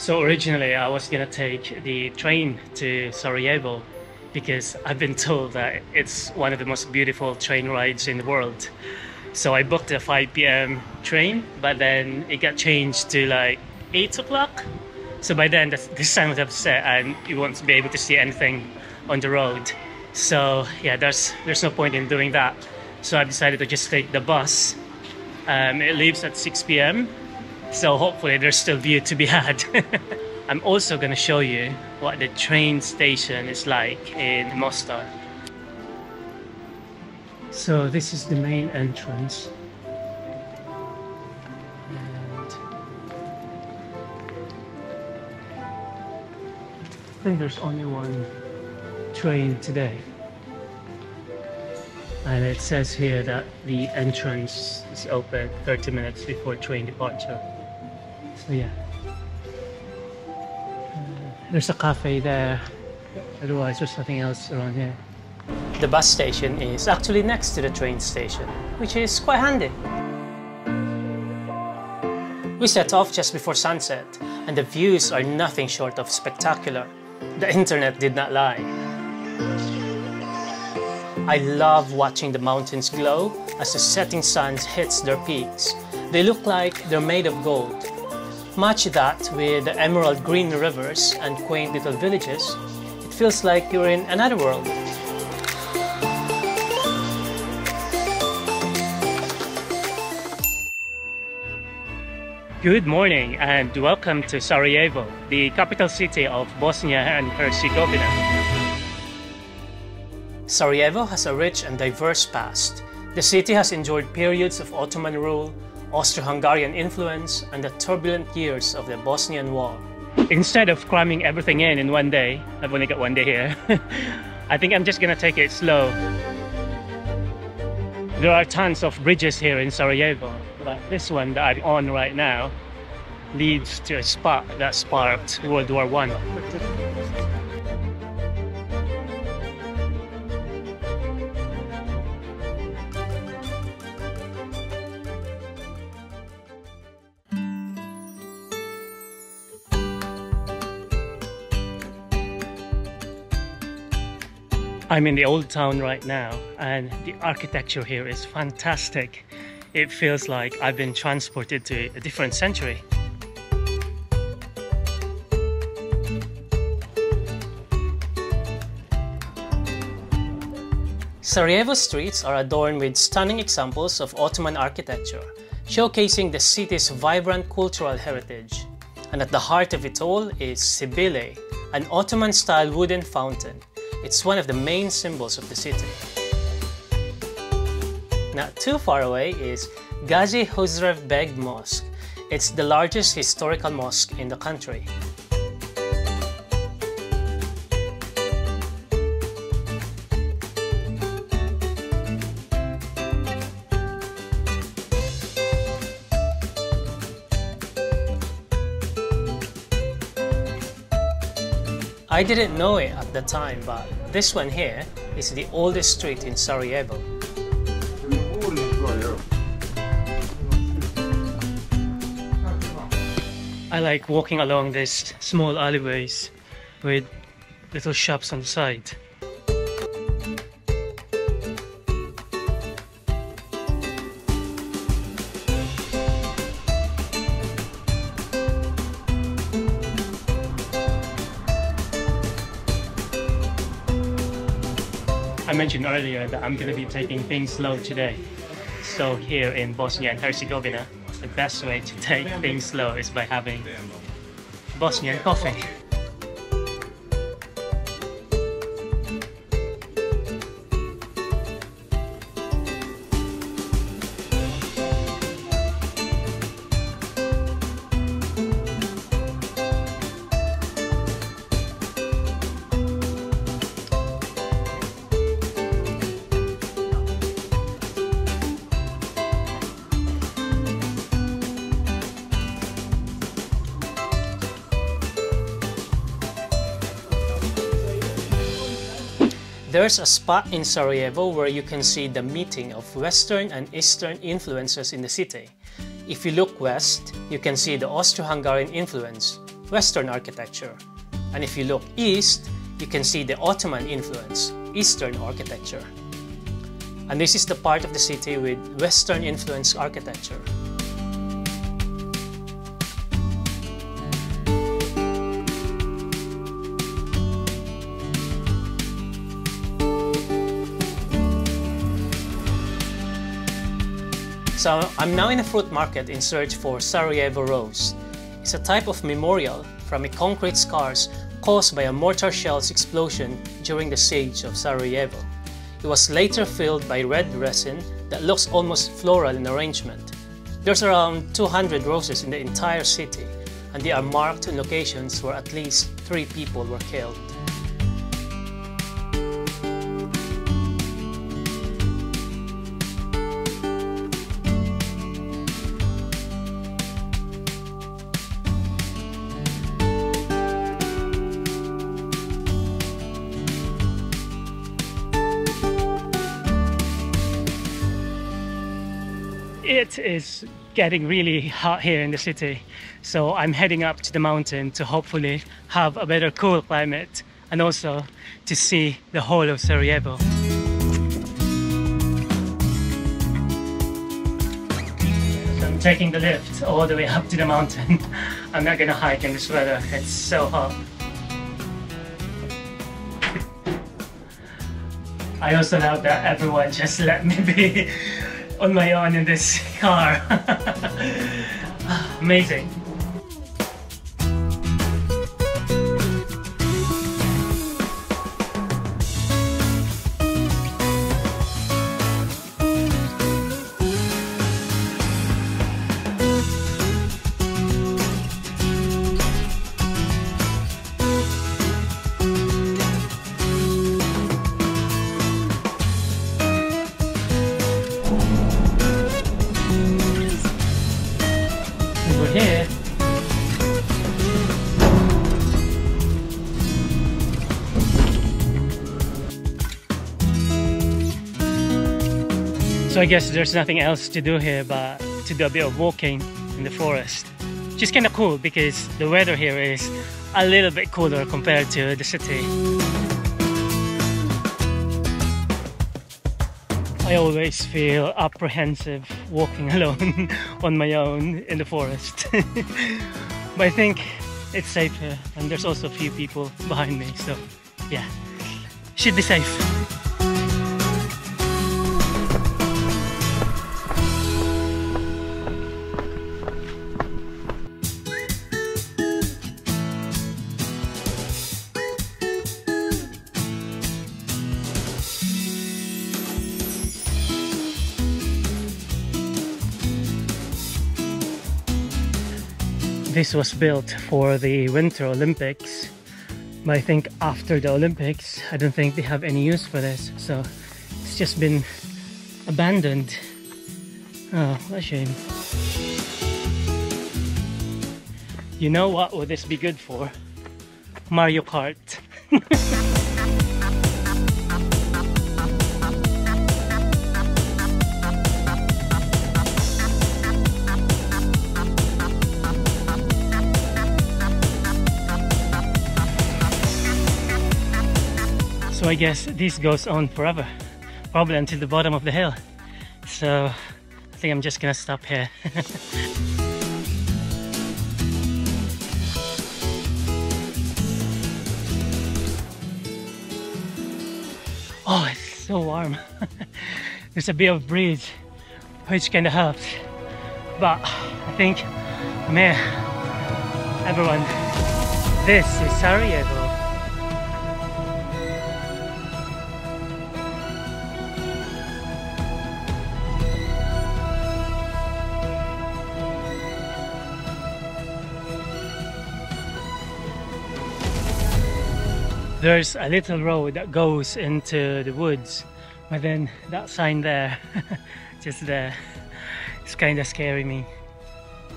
So originally I was going to take the train to Sarajevo because I've been told that it's one of the most beautiful train rides in the world. So I booked a 5 p.m. train, but then it got changed to like 8 o'clock. So by then the sun would have set and you won't be able to see anything on the road. So yeah, there's no point in doing that. So I've decided to just take the bus. It leaves at 6 p.m. So hopefully there's still view to be had. I'm also going to show you what the train station is like in Mostar. So this is the main entrance. And I think there's only one train today. And it says here that the entrance is open 30 minutes before train departure. So yeah. There's a cafe there, otherwise there's nothing else around here. The bus station is actually next to the train station, which is quite handy. We set off just before sunset, and the views are nothing short of spectacular. The internet did not lie. I love watching the mountains glow as the setting sun hits their peaks. They look like they're made of gold. Match that with the emerald green rivers and quaint little villages, it feels like you're in another world. Good morning and welcome to Sarajevo, the capital city of Bosnia and Herzegovina. Sarajevo has a rich and diverse past. The city has endured periods of Ottoman rule, Austro-Hungarian influence, and the turbulent years of the Bosnian War. Instead of cramming everything in one day, I've only got one day here, I think I'm just gonna take it slow. There are tons of bridges here in Sarajevo, but this one that I'm on right now leads to a spot that sparked World War I. I'm in the old town right now, and the architecture here is fantastic. It feels like I've been transported to a different century. Sarajevo streets are adorned with stunning examples of Ottoman architecture, showcasing the city's vibrant cultural heritage. And at the heart of it all is Sebilj, an Ottoman-style wooden fountain. It's one of the main symbols of the city. Not too far away is Gazi Husrev-Beg Mosque. It's the largest historical mosque in the country. I didn't know it at the time, but this one here is the oldest street in Sarajevo. I like walking along these small alleyways with little shops on the side. I mentioned earlier that I'm going to be taking things slow today. So here in Bosnia and Herzegovina, the best way to take things slow is by having Bosnian coffee. There's a spot in Sarajevo where you can see the meeting of Western and Eastern influences in the city. If you look west, you can see the Austro-Hungarian influence. Western architecture. And if you look east, you can see the Ottoman influence, Eastern architecture. And this is the part of the city with Western influence architecture. So I'm now in a fruit market in search for Sarajevo Rose. It's a type of memorial from a concrete scars caused by a mortar shell's explosion during the siege of Sarajevo. It was later filled by red resin that looks almost floral in arrangement. There's around 200 roses in the entire city, and they are marked in locations where at least 3 people were killed. It is getting really hot here in the city, so I'm heading up to the mountain to hopefully have a better cool climate and also to see the whole of Sarajevo. So I'm taking the lift all the way up to the mountain. I'm not gonna hike in this weather, it's so hot. I also love that everyone just let me be on my own in this car. Amazing. So I guess there's nothing else to do here but to do a bit of walking in the forest. Which is kind of cool because the weather here is a little bit cooler compared to the city. I always feel apprehensive walking alone on my own in the forest. But I think it's safe here, and there's also a few people behind me, so yeah, should be safe. This was built for the Winter Olympics, but I think after the Olympics I don't think they have any use for this, so it's just been abandoned. Oh, what a shame. You know what would this be good for? Mario Kart. So I guess this goes on forever, probably until the bottom of the hill. So I think I'm just gonna stop here. Oh, it's so warm. There's a bit of breeze, which kind of helps. But I think I'm here. Everyone, this is Sarajevo. There's a little road that goes into the woods, but then that sign there, just there, it's kind of scaring me.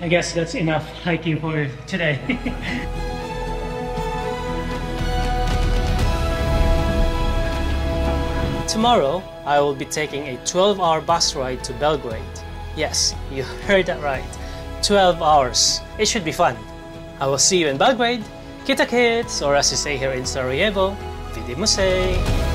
I guess that's enough hiking for today. Tomorrow, I will be taking a 12-hour bus ride to Belgrade. Yes, you heard that right, 12 hours. It should be fun. I will see you in Belgrade. Kita kids, or as we say here in Sarajevo, vidimo se.